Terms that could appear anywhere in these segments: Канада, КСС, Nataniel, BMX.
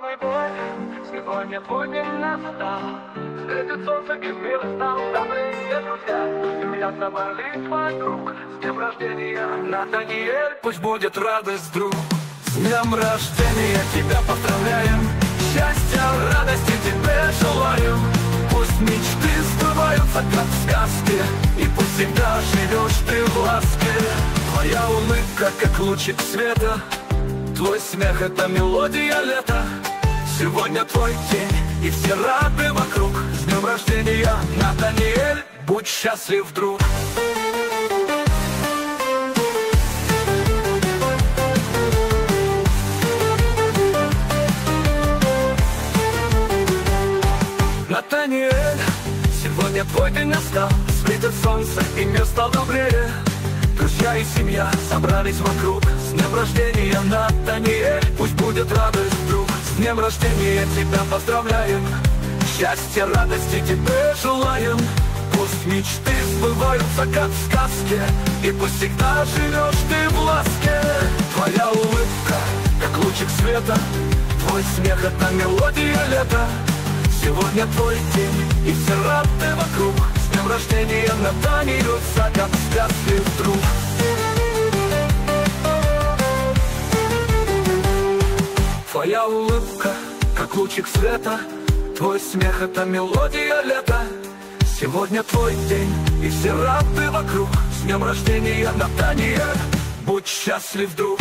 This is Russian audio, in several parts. мой боль, с сегодня будем настал. Светит солнце и мир стал, добрые друзья, меня заболит вокруг. С днем рождения, Натаниэль, пусть будет радость, друг. С днем рождения тебя поздравляем, счастья, радости тебе желаю. Пусть мечты сбываются, как в сказке, и пусть всегда живешь ты в ласке. Твоя улыбка, как лучик света, твой смех — это мелодия лета. Сегодня твой день, и все рады вокруг. С днем рождения, Натаниэль, будь счастлив, друг. Натаниэль, сегодня твой день настал. Светит солнце, и мир стал добрее. Друзья и семья собрались вокруг. С днем рождения, Натаниэль, пусть будет радость, друг. С днем рождения тебя поздравляем, счастья, радости тебе желаем. Пусть мечты сбываются, как в сказке, и пусть всегда живешь ты в ласке. Твоя улыбка, как лучик света, твой смех — это мелодия лета. Сегодня твой день, и все рады вокруг. С днем рождения, Натаниэль, как в сказке, друг. Твоя улыбка, как лучик света, твой смех — это мелодия лета. Сегодня твой день, и все рады вокруг. С днем рождения, Натаниэль, будь счастлив, друг.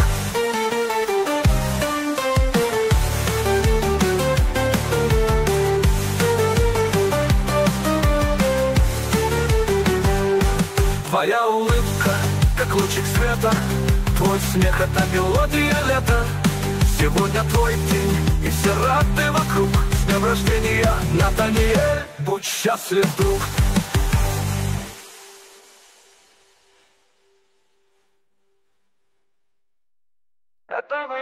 Твоя улыбка, как лучик света, твой смех — это мелодия лета. Сегодня твой день, и все рады вокруг. С днем рождения, Натаниэль, будь счастлив, друг. Это